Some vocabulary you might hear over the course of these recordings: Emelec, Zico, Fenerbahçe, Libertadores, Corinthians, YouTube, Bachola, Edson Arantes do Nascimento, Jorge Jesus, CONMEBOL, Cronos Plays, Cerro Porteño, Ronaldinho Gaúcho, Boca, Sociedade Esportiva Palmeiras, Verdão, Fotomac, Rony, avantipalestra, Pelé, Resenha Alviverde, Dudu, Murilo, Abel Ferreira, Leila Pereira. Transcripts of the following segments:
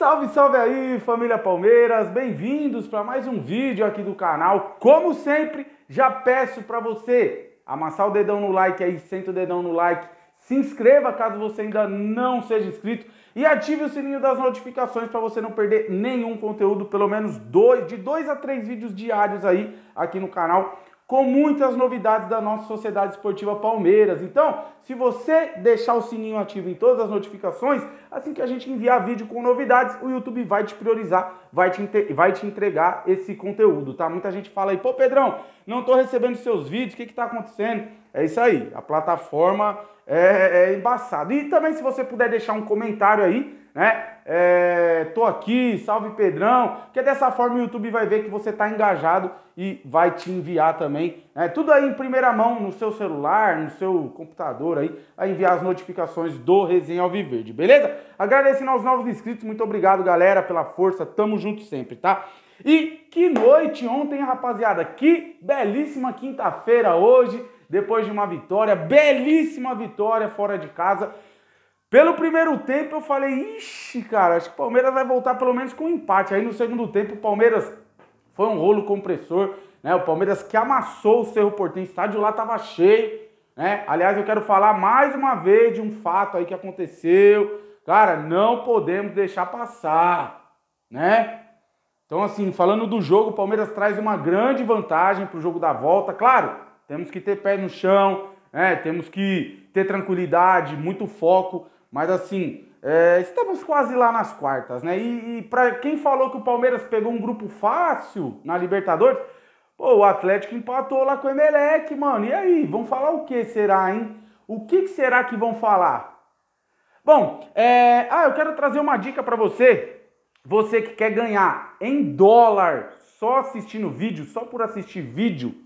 Salve, salve aí, família Palmeiras! Bem-vindos para mais um vídeo aqui do canal. Como sempre, já peço para você amassar o dedão no like aí, senta o dedão no like, se inscreva caso você ainda não seja inscrito e ative o sininho das notificações para você não perder nenhum conteúdo, pelo menos de 2 a 3 vídeos diários aí aqui no canal, com muitas novidades da nossa Sociedade Esportiva Palmeiras. Então, se você deixar o sininho ativo em todas as notificações, assim que a gente enviar vídeo com novidades, o YouTube vai te priorizar, vai te entregar esse conteúdo, tá? Muita gente fala aí, pô, Pedrão, não tô recebendo seus vídeos, o que que tá acontecendo? É isso aí, a plataforma é embaçada. E também, se você puder deixar um comentário aí, né? Tô aqui, salve Pedrão, que dessa forma o YouTube vai ver que você tá engajado e vai te enviar também, né? Tudo aí em primeira mão, no seu celular, no seu computador aí, a enviar as notificações do Resenha Alviverde, beleza? Agradecendo aos novos inscritos, muito obrigado, galera, pela força, tamo junto sempre, tá? E que noite ontem, rapaziada, que belíssima quinta-feira hoje, depois de uma vitória, belíssima vitória fora de casa. Pelo primeiro tempo eu falei, ixi, cara, acho que o Palmeiras vai voltar pelo menos com um empate. Aí no segundo tempo o Palmeiras foi um rolo compressor, né? O Palmeiras que amassou o Cerro Porteño, o estádio lá tava cheio, né? Aliás, eu quero falar mais uma vez de um fato aí que aconteceu. Cara, não podemos deixar passar, né? Então, assim, falando do jogo, o Palmeiras traz uma grande vantagem pro jogo da volta. Claro, temos que ter pé no chão, né? Temos que ter tranquilidade, muito foco. Mas assim, estamos quase lá nas quartas, né? E para quem falou que o Palmeiras pegou um grupo fácil na Libertadores, pô, o Atlético empatou lá com o Emelec, mano. E aí, vão falar o que será, hein? O que será que vão falar? Bom, eu quero trazer uma dica para você. Você que quer ganhar em dólar só assistindo vídeo, só por assistir vídeo,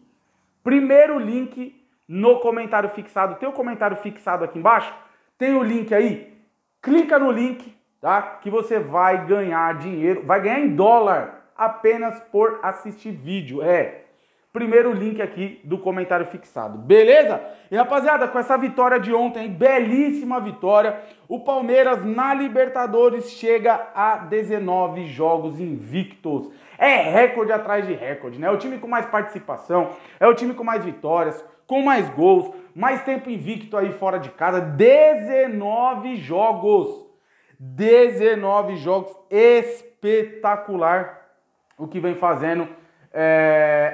primeiro link no comentário fixado, teu comentário fixado aqui embaixo, tem o link aí, clica no link, tá? Que você vai ganhar dinheiro, vai ganhar em dólar apenas por assistir vídeo. Primeiro link aqui do comentário fixado, beleza? E rapaziada, com essa vitória de ontem, belíssima vitória, o Palmeiras na Libertadores chega a 19 jogos invictos. É recorde atrás de recorde, né? É o time com mais participação, é o time com mais vitórias, com mais gols, mais tempo invicto aí fora de casa, 19 jogos, 19 jogos, espetacular o que vem fazendo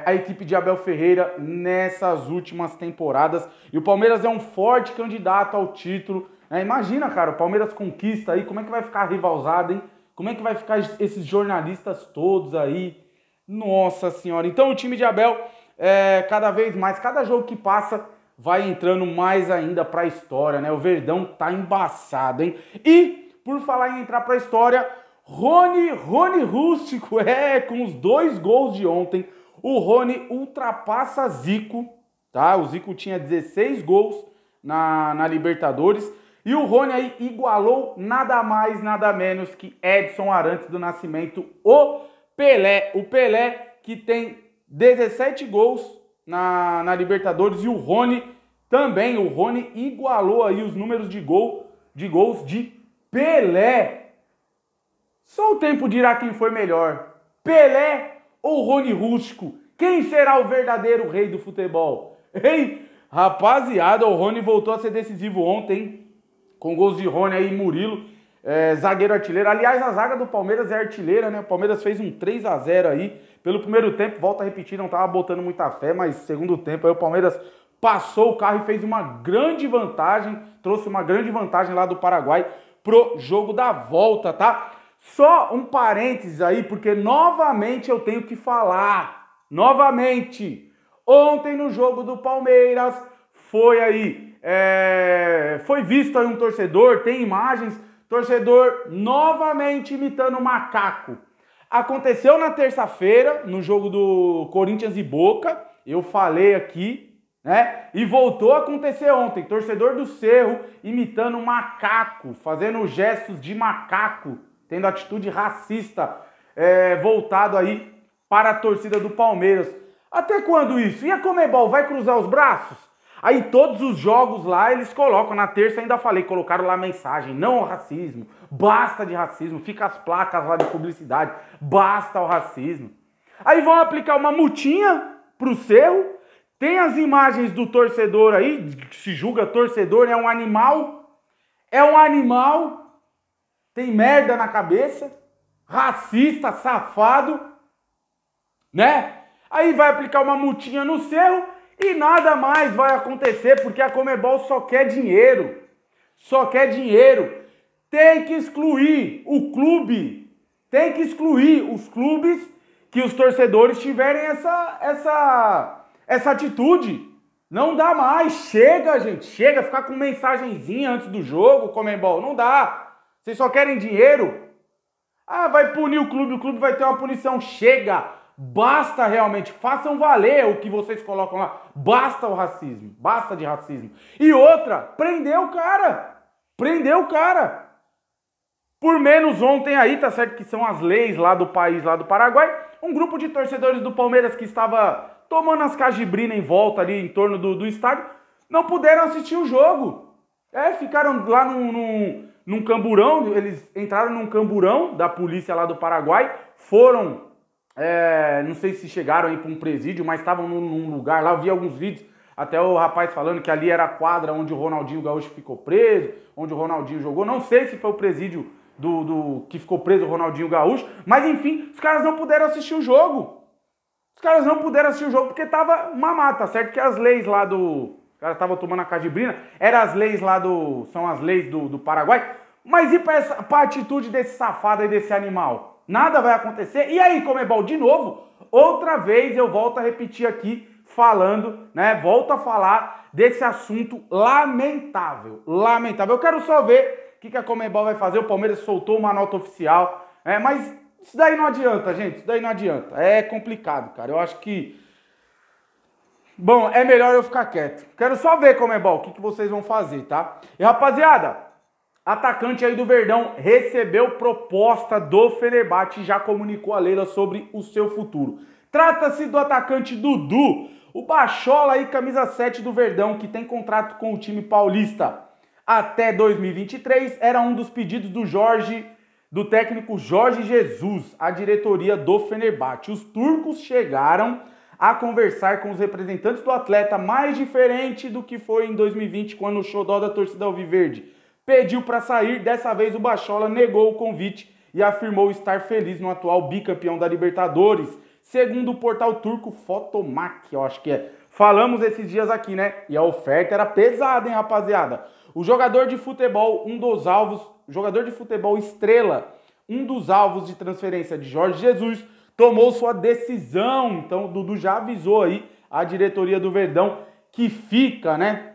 a equipe de Abel Ferreira nessas últimas temporadas, e o Palmeiras é um forte candidato ao título, né? Imagina, cara, o Palmeiras conquista aí, como é que vai ficar a rivalzada, hein? Como é que vai ficar esses jornalistas todos aí, nossa senhora. Então o time de Abel, cada vez mais, cada jogo que passa, vai entrando mais ainda pra história, né? O Verdão tá embaçado, hein? E, por falar em entrar pra história, Rony Rústico, com os 2 gols de ontem, o Rony ultrapassa Zico, tá? O Zico tinha 16 gols na Libertadores, e o Rony aí igualou nada mais, nada menos que Edson Arantes do Nascimento, o Pelé que tem 17 gols na Libertadores, e o Rony também, o Rony igualou aí os números de gols de Pelé. Só o tempo dirá quem foi melhor, Pelé ou Rony Rústico? Quem será o verdadeiro rei do futebol? Ei, rapaziada, o Rony voltou a ser decisivo ontem, hein? Com gols de Rony aí, Murilo, zagueiro artilheiro. Aliás, a zaga do Palmeiras é artilheira, né? O Palmeiras fez um 3 a 0 aí. Pelo primeiro tempo, volta a repetir, não estava botando muita fé, mas segundo tempo aí o Palmeiras passou o carro e fez uma grande vantagem, trouxe uma grande vantagem lá do Paraguai pro jogo da volta, tá? Só um parênteses aí, porque novamente eu tenho que falar, novamente, ontem no jogo do Palmeiras foi aí, foi visto aí um torcedor, tem imagens, torcedor novamente imitando o macaco. Aconteceu na terça-feira, no jogo do Corinthians e Boca, eu falei aqui, né? E voltou a acontecer ontem, torcedor do Cerro imitando macaco, fazendo gestos de macaco, tendo atitude racista, voltado aí para a torcida do Palmeiras. Até quando isso? E a CONMEBOL vai cruzar os braços? Aí todos os jogos lá eles colocam, na terça ainda falei, colocaram lá mensagem, não ao racismo, basta de racismo, fica as placas lá de publicidade, basta ao racismo. Aí vão aplicar uma multinha pro Cerro, tem as imagens do torcedor aí, que se julga torcedor, é um animal, tem merda na cabeça, racista, safado, né? Aí vai aplicar uma multinha no Cerro e nada mais vai acontecer, porque a CONMEBOL só quer dinheiro, tem que excluir o clube, tem que excluir os clubes que os torcedores tiverem essa atitude. Não dá mais, chega gente, chega, ficar com mensagenzinha antes do jogo, CONMEBOL, não dá, vocês só querem dinheiro. Ah, vai punir o clube vai ter uma punição, chega. Basta realmente, façam valer o que vocês colocam lá. Basta o racismo, basta de racismo. E outra, prendeu o cara. Por menos ontem aí, tá certo que são as leis lá do país, lá do Paraguai, um grupo de torcedores do Palmeiras que estava tomando as cajibrinas em volta ali, em torno do estádio, não puderam assistir o jogo. É, ficaram lá num camburão, eles entraram num camburão da polícia lá do Paraguai, foram... não sei se chegaram aí para um presídio, mas estavam num lugar lá, eu vi alguns vídeos, até o rapaz falando que ali era a quadra onde o Ronaldinho Gaúcho ficou preso, onde o Ronaldinho jogou, não sei se foi o presídio que ficou preso o Ronaldinho Gaúcho, mas enfim, os caras não puderam assistir o jogo, porque tava uma mata, certo? Que as leis lá os caras estavam tomando a cajibrina, são as leis do Paraguai, mas e para a atitude desse safado aí, desse animal? Nada vai acontecer. E aí, CONMEBOL, de novo, outra vez eu volto a repetir aqui, falando, né? Volto a falar desse assunto lamentável. Lamentável. Eu quero só ver o que a CONMEBOL vai fazer. O Palmeiras soltou uma nota oficial. Mas isso daí não adianta, gente. Isso daí não adianta. É complicado, cara. Eu acho que... Bom, é melhor eu ficar quieto. Quero só ver, CONMEBOL, o que vocês vão fazer, tá? E, rapaziada... Atacante aí do Verdão recebeu proposta do Fenerbahçe e já comunicou a Leila sobre o seu futuro. Trata-se do atacante Dudu, o Bachola aí, camisa 7 do Verdão, que tem contrato com o time paulista até 2023. Era um dos pedidos do técnico Jorge Jesus, a diretoria do Fenerbahçe. Os turcos chegaram a conversar com os representantes do atleta, mais diferente do que foi em 2020, quando o xodó da torcida alviverde pediu para sair. Dessa vez o Bachola negou o convite e afirmou estar feliz no atual bicampeão da Libertadores, segundo o portal turco Fotomac, eu acho que é. Falamos esses dias aqui, né? E a oferta era pesada, hein, rapaziada? O jogador de futebol, estrela, um dos alvos de transferência de Jorge Jesus, tomou sua decisão. Então o Dudu já avisou aí a diretoria do Verdão que fica, né?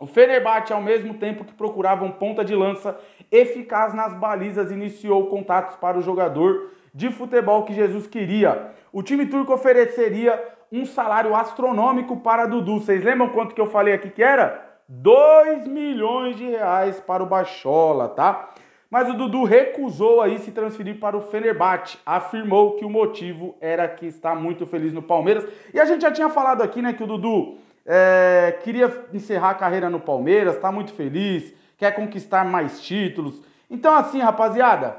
O Fenerbahçe, ao mesmo tempo que procurava um ponta de lança eficaz nas balizas, iniciou contatos para o jogador de futebol que Jesus queria. O time turco ofereceria um salário astronômico para Dudu. Vocês lembram quanto que eu falei aqui que era? 2 milhões de reais para o Bachola, tá? Mas o Dudu recusou aí se transferir para o Fenerbahçe. Afirmou que o motivo era que está muito feliz no Palmeiras. E a gente já tinha falado aqui, né, que o Dudu... queria encerrar a carreira no Palmeiras, tá muito feliz, quer conquistar mais títulos. Então assim, rapaziada,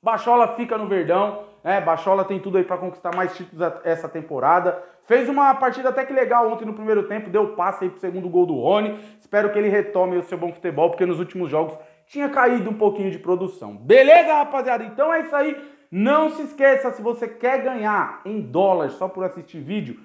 Bachola fica no Verdão, né? Bachola tem tudo aí pra conquistar mais títulos essa temporada. Fez uma partida até que legal ontem no primeiro tempo, deu passe aí pro segundo gol do Rony. Espero que ele retome o seu bom futebol, porque nos últimos jogos tinha caído um pouquinho de produção. Beleza, rapaziada? Então é isso aí. Não se esqueça, se você quer ganhar em dólares só por assistir vídeo,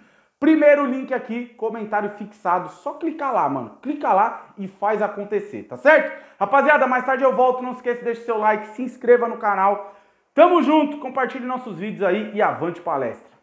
primeiro link aqui, comentário fixado, só clicar lá, mano. Clica lá e faz acontecer, tá certo? Rapaziada, mais tarde eu volto, não esqueça, deixa seu like, se inscreva no canal. Tamo junto, compartilhe nossos vídeos aí e avante palestra.